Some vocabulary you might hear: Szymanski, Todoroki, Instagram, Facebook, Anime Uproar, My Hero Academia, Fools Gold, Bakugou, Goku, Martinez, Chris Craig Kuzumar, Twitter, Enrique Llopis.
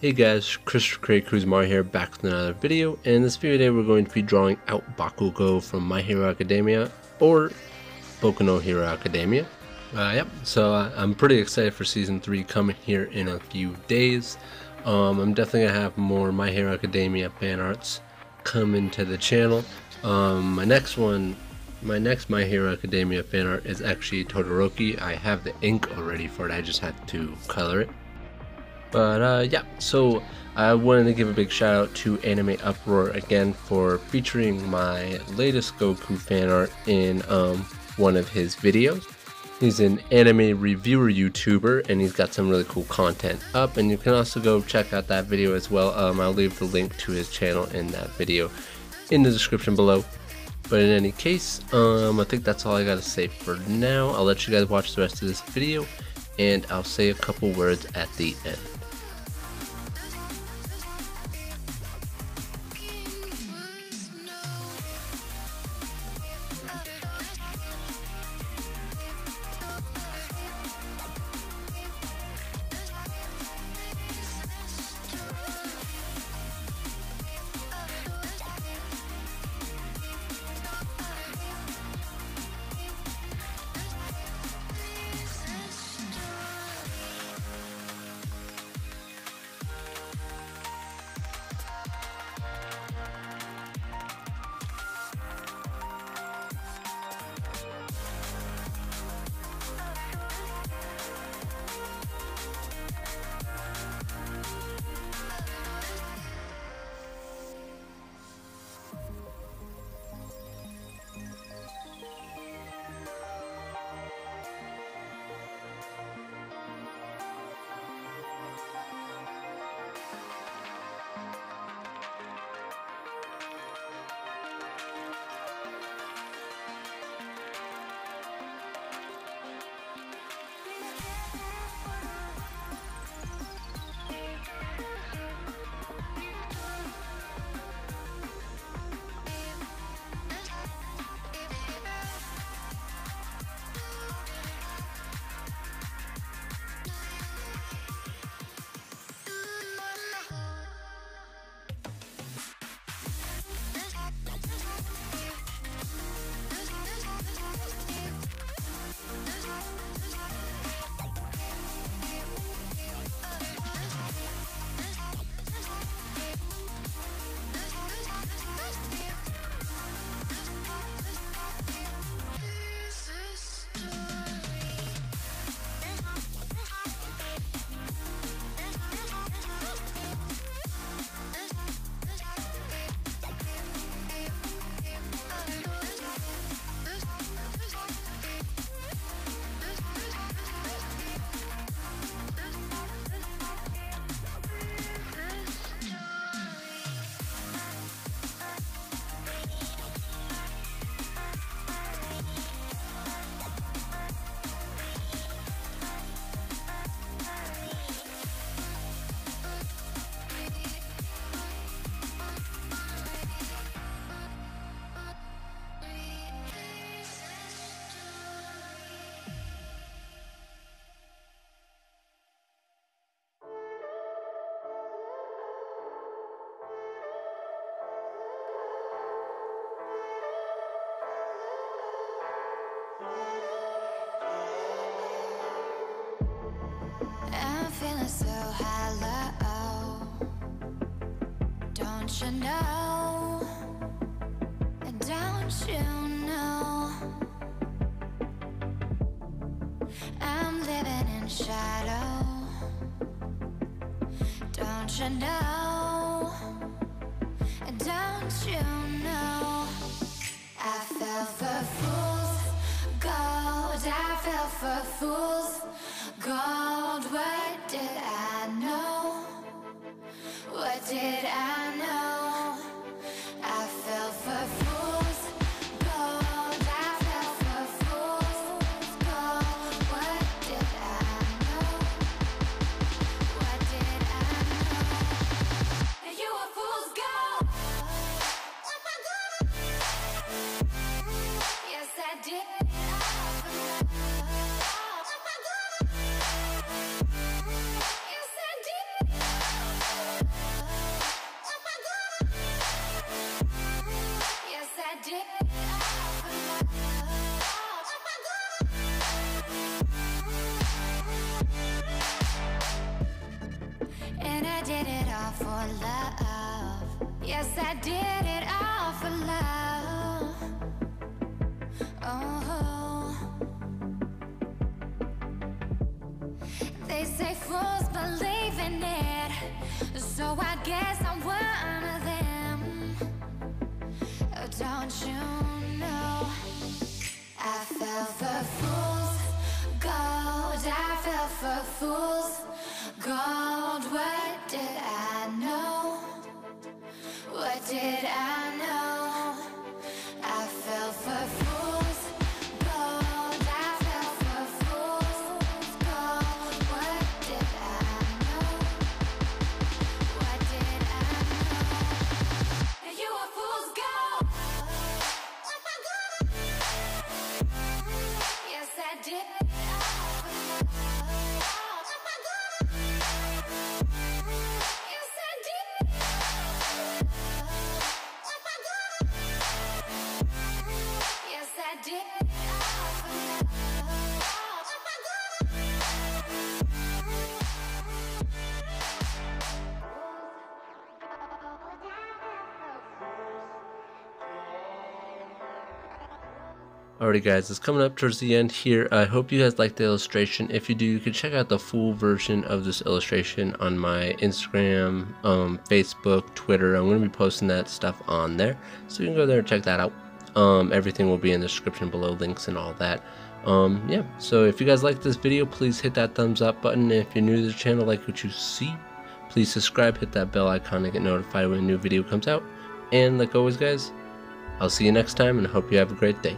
Hey guys, Chris Craig Kuzumar here, back with another video, and in this video today we're going to be drawing out Bakugou from My Hero Academia, or Boku no Hero Academia. I'm pretty excited for Season 3 coming here in a few days. I'm definitely going to have more My Hero Academia fan arts come into the channel. My next My Hero Academia fan art is actually Todoroki. I have the ink already for it, I just have to color it. But yeah, so I wanted to give a big shout out to Anime Uproar again for featuring my latest Goku fan art in one of his videos. He's an anime reviewer YouTuber and he's got some really cool content up, and you can also go check out that video as well. I'll leave the link to his channel in that video in the description below. But in any case, I think that's all I gotta say for now. I'll let you guys watch the rest of this video and I'll say a couple words at the end. Feeling so hollow, don't you know? Don't you know? I'm living in shadow, don't you know? Don't you know? I fell for fools, gold, I fell for fools, gold. What did I know? What did I know? I fell for fools, gold, I fell for fools, gold. What did I know? What did I know? And you were fools, gold. Yes, I did. did it all for love. Yes, I did it all for love. Oh, they say fools believe in it, so I guess I'm one of them. Oh, don't you know? I fell for fools gold. I fell for fools gold. What did I know? What did I know? I fell for fools gold. I fell for fools gold. What did I know? What did I know? And you were fools gold. Yes, I did. Alrighty guys, it's coming up towards the end here. I hope you guys liked the illustration. If you do, you can check out the full version of this illustration on my Instagram, Facebook, Twitter. I'm going to be posting that stuff on there, so you can go there and check that out. Everything will be in the description below, links and all that. Yeah, so if you guys like this video, please hit that thumbs up button. If you're new to the channel, like what you see, please subscribe, hit that bell icon to get notified when a new video comes out. And like always guys, I'll see you next time and hope you have a great day.